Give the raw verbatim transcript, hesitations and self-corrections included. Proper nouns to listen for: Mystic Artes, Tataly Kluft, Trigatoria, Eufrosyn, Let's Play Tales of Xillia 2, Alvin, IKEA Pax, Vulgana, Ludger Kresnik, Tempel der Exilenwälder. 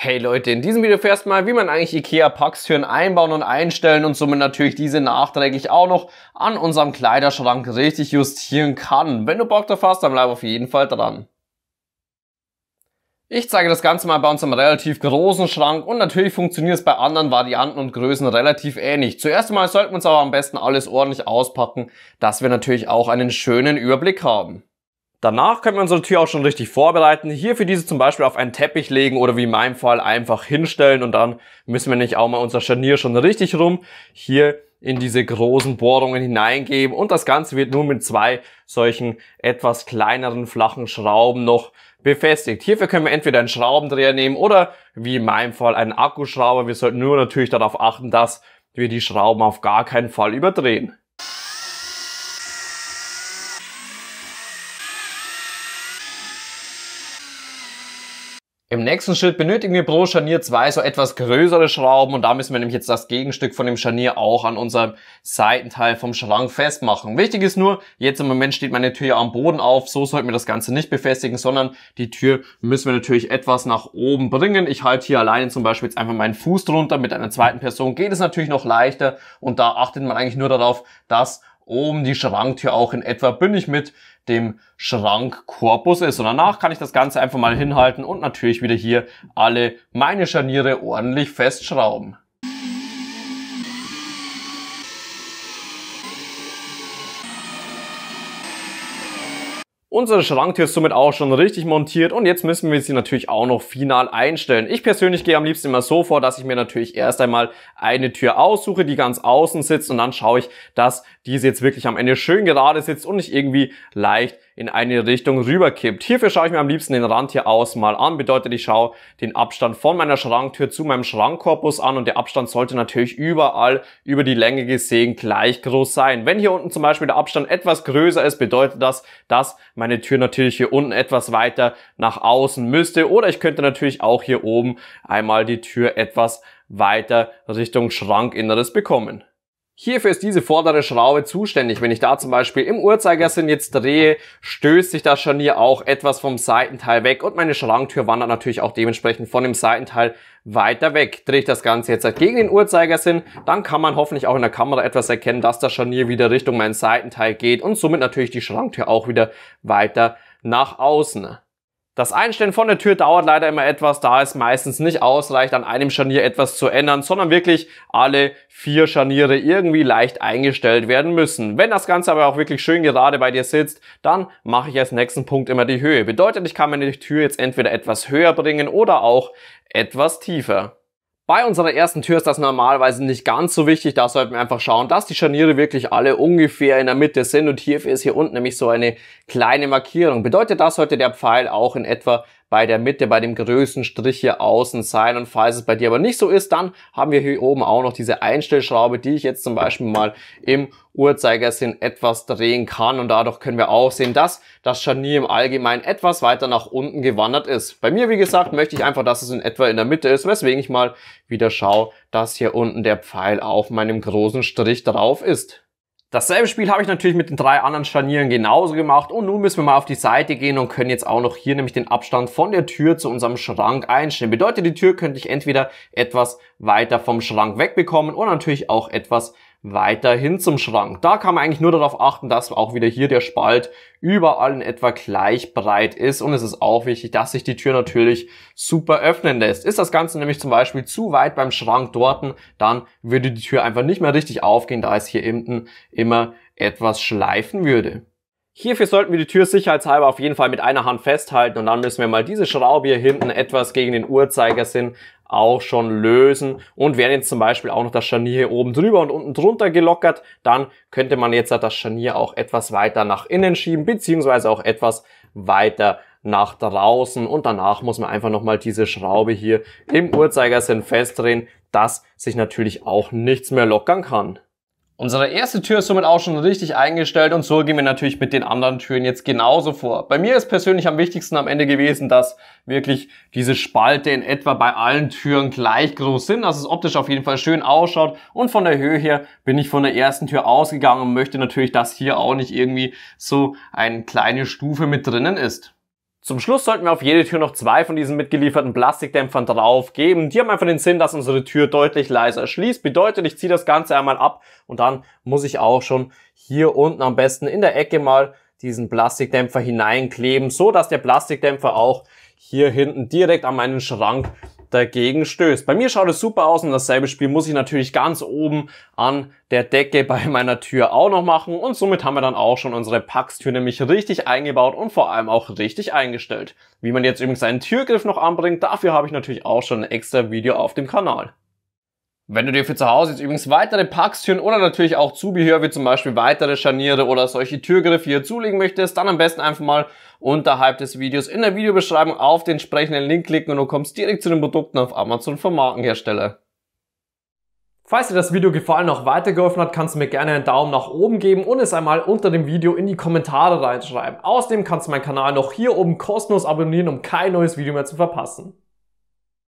Hey Leute, in diesem Video erfährst du mal, wie man eigentlich IKEA Pax Türen einbauen und einstellen und somit natürlich diese nachträglich auch noch an unserem Kleiderschrank richtig justieren kann. Wenn du Bock drauf hast, dann bleib auf jeden Fall dran. Ich zeige das Ganze mal bei uns im relativ großen Schrank und natürlich funktioniert es bei anderen Varianten und Größen relativ ähnlich. Zuerst mal sollten wir uns aber am besten alles ordentlich auspacken, dass wir natürlich auch einen schönen Überblick haben. Danach können wir unsere Tür auch schon richtig vorbereiten. Hier für diese zum Beispiel auf einen Teppich legen oder wie in meinem Fall einfach hinstellen und dann müssen wir nicht auch mal unser Scharnier schon richtig rum hier in diese großen Bohrungen hineingeben und das Ganze wird nur mit zwei solchen etwas kleineren flachen Schrauben noch befestigt. Hierfür können wir entweder einen Schraubendreher nehmen oder wie in meinem Fall einen Akkuschrauber. Wir sollten nur natürlich darauf achten, dass wir die Schrauben auf gar keinen Fall überdrehen. Im nächsten Schritt benötigen wir pro Scharnier zwei so etwas größere Schrauben und da müssen wir nämlich jetzt das Gegenstück von dem Scharnier auch an unserem Seitenteil vom Schrank festmachen. Wichtig ist nur, jetzt im Moment steht meine Tür am Boden auf, so sollten wir das Ganze nicht befestigen, sondern die Tür müssen wir natürlich etwas nach oben bringen. Ich halte hier alleine zum Beispiel jetzt einfach meinen Fuß drunter, mit einer zweiten Person geht es natürlich noch leichter und da achtet man eigentlich nur darauf, dass oben die Schranktür auch in etwa bündig mit dem Schrankkorpus ist. Und danach kann ich das Ganze einfach mal hinhalten und natürlich wieder hier alle meine Scharniere ordentlich festschrauben. Unsere Schranktür ist somit auch schon richtig montiert und jetzt müssen wir sie natürlich auch noch final einstellen. Ich persönlich gehe am liebsten immer so vor, dass ich mir natürlich erst einmal eine Tür aussuche, die ganz außen sitzt und dann schaue ich, dass diese jetzt wirklich am Ende schön gerade sitzt und nicht irgendwie leicht in eine Richtung rüberkippt. Hierfür schaue ich mir am liebsten den Rand hier außen mal an. Bedeutet, ich schaue den Abstand von meiner Schranktür zu meinem Schrankkorpus an und der Abstand sollte natürlich überall über die Länge gesehen gleich groß sein. Wenn hier unten zum Beispiel der Abstand etwas größer ist, bedeutet das, dass meine Tür natürlich hier unten etwas weiter nach außen müsste oder ich könnte natürlich auch hier oben einmal die Tür etwas weiter Richtung Schrankinneres bekommen. Hierfür ist diese vordere Schraube zuständig. Wenn ich da zum Beispiel im Uhrzeigersinn jetzt drehe, stößt sich das Scharnier auch etwas vom Seitenteil weg und meine Schranktür wandert natürlich auch dementsprechend von dem Seitenteil weiter weg. Drehe ich das Ganze jetzt halt gegen den Uhrzeigersinn, dann kann man hoffentlich auch in der Kamera etwas erkennen, dass das Scharnier wieder Richtung mein Seitenteil geht und somit natürlich die Schranktür auch wieder weiter nach außen. Das Einstellen von der Tür dauert leider immer etwas, da es meistens nicht ausreicht, an einem Scharnier etwas zu ändern, sondern wirklich alle vier Scharniere irgendwie leicht eingestellt werden müssen. Wenn das Ganze aber auch wirklich schön gerade bei dir sitzt, dann mache ich als nächsten Punkt immer die Höhe. Bedeutet, ich kann meine Tür jetzt entweder etwas höher bringen oder auch etwas tiefer. Bei unserer ersten Tür ist das normalerweise nicht ganz so wichtig, da sollten wir einfach schauen, dass die Scharniere wirklich alle ungefähr in der Mitte sind und hierfür ist hier unten nämlich so eine kleine Markierung. Bedeutet, da sollte der Pfeil auch in etwa bei der Mitte, bei dem größten Strich hier außen sein und falls es bei dir aber nicht so ist, dann haben wir hier oben auch noch diese Einstellschraube, die ich jetzt zum Beispiel mal im Uhrzeigersinn etwas drehen kann und dadurch können wir auch sehen, dass das Scharnier im Allgemeinen etwas weiter nach unten gewandert ist. Bei mir, wie gesagt, möchte ich einfach, dass es in etwa in der Mitte ist, weswegen ich mal wieder schaue, dass hier unten der Pfeil auf meinem großen Strich drauf ist. Dasselbe Spiel habe ich natürlich mit den drei anderen Scharnieren genauso gemacht und nun müssen wir mal auf die Seite gehen und können jetzt auch noch hier nämlich den Abstand von der Tür zu unserem Schrank einstellen. Bedeutet, die Tür könnte ich entweder etwas weiter vom Schrank wegbekommen oder natürlich auch etwas weiter hin zum Schrank. Da kann man eigentlich nur darauf achten, dass auch wieder hier der Spalt überall in etwa gleich breit ist und es ist auch wichtig, dass sich die Tür natürlich super öffnen lässt. Ist das Ganze nämlich zum Beispiel zu weit beim Schrank dorten, dann würde die Tür einfach nicht mehr richtig aufgehen, da es hier hinten immer etwas schleifen würde. Hierfür sollten wir die Tür sicherheitshalber auf jeden Fall mit einer Hand festhalten und dann müssen wir mal diese Schraube hier hinten etwas gegen den Uhrzeigersinn auch schon lösen und wäre jetzt zum Beispiel auch noch das Scharnier hier oben drüber und unten drunter gelockert, dann könnte man jetzt das Scharnier auch etwas weiter nach innen schieben beziehungsweise auch etwas weiter nach draußen und danach muss man einfach nochmal diese Schraube hier im Uhrzeigersinn festdrehen, dass sich natürlich auch nichts mehr lockern kann. Unsere erste Tür ist somit auch schon richtig eingestellt und so gehen wir natürlich mit den anderen Türen jetzt genauso vor. Bei mir ist persönlich am wichtigsten am Ende gewesen, dass wirklich diese Spalte in etwa bei allen Türen gleich groß sind, dass es optisch auf jeden Fall schön ausschaut und von der Höhe her bin ich von der ersten Tür ausgegangen und möchte natürlich, dass hier auch nicht irgendwie so eine kleine Stufe mit drinnen ist. Zum Schluss sollten wir auf jede Tür noch zwei von diesen mitgelieferten Plastikdämpfern drauf geben. Die haben einfach den Sinn, dass unsere Tür deutlich leiser schließt. Bedeutet, ich ziehe das Ganze einmal ab und dann muss ich auch schon hier unten am besten in der Ecke mal diesen Plastikdämpfer hineinkleben, so dass der Plastikdämpfer auch hier hinten direkt an meinen Schrank dagegen stößt. Bei mir schaut es super aus und dasselbe Spiel muss ich natürlich ganz oben an der Decke bei meiner Tür auch noch machen und somit haben wir dann auch schon unsere Pax-Tür nämlich richtig eingebaut und vor allem auch richtig eingestellt. Wie man jetzt übrigens einen Türgriff noch anbringt, dafür habe ich natürlich auch schon ein extra Video auf dem Kanal. Wenn du dir für zu Hause jetzt übrigens weitere Pax-Türen oder natürlich auch Zubehör wie zum Beispiel weitere Scharniere oder solche Türgriffe hier zulegen möchtest, dann am besten einfach mal unterhalb des Videos in der Videobeschreibung auf den entsprechenden Link klicken und du kommst direkt zu den Produkten auf Amazon vom Markenhersteller. Falls dir das Video gefallen und auch weitergeholfen hat, kannst du mir gerne einen Daumen nach oben geben und es einmal unter dem Video in die Kommentare reinschreiben. Außerdem kannst du meinen Kanal noch hier oben kostenlos abonnieren, um kein neues Video mehr zu verpassen.